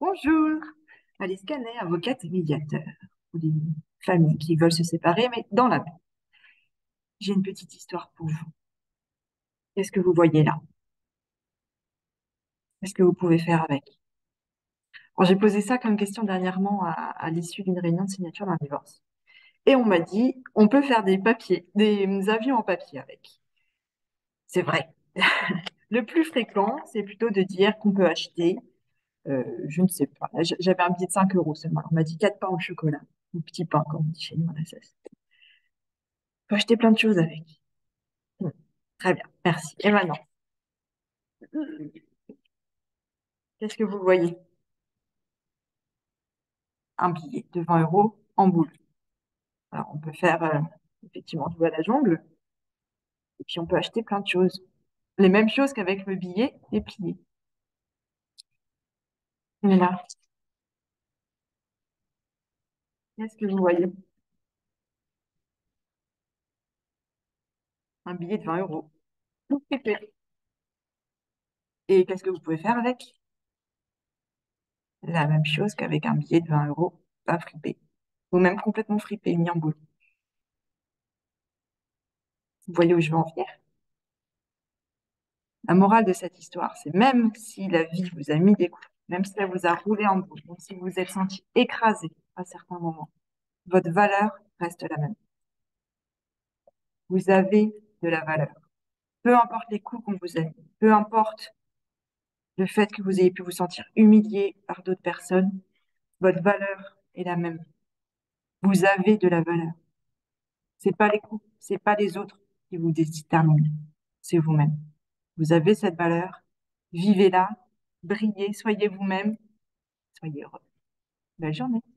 Bonjour, Alice Canet, avocate et médiateur pour des familles qui veulent se séparer, mais dans la paix. J'ai une petite histoire pour vous. Qu'est-ce que vous voyez là? Qu'est-ce que vous pouvez faire avec? J'ai posé ça comme question dernièrement à l'issue d'une réunion de signature d'un divorce. Et on m'a dit, on peut faire des papiers, des avions en papier avec. C'est vrai. Le plus fréquent, c'est plutôt de dire qu'on peut acheter, je ne sais pas, j'avais un billet de 5 euros seulement. On m'a dit 4 pains au chocolat, ou petits pains, comme on dit chez nous en SS. On peut acheter plein de choses avec. Très bien, merci. Et maintenant, qu'est-ce que vous voyez? Un billet de 20 euros en boule. Alors, on peut faire effectivement jouer à la jongle, et puis on peut acheter plein de choses. Les mêmes choses qu'avec le billet et plié. Mais là, qu'est-ce que vous voyez? Un billet de 20 euros. Et qu'est-ce que vous pouvez faire avec? La même chose qu'avec un billet de 20 euros, pas fripé. Ou même complètement fripé, mis en boule. Vous voyez où je veux en venir? La morale de cette histoire, c'est même si la vie vous a mis des coups, même si elle vous a roulé en boule, même si vous vous êtes senti écrasé à certains moments, votre valeur reste la même. Vous avez de la valeur. Peu importe les coups qu'on vous a mis, peu importe le fait que vous ayez pu vous sentir humilié par d'autres personnes, votre valeur est la même. Vous avez de la valeur. Ce n'est pas les coups, ce n'est pas les autres qui vous déterminent, c'est vous-même. Vous avez cette valeur, vivez-la, brillez, soyez vous-même, soyez heureux. Belle journée.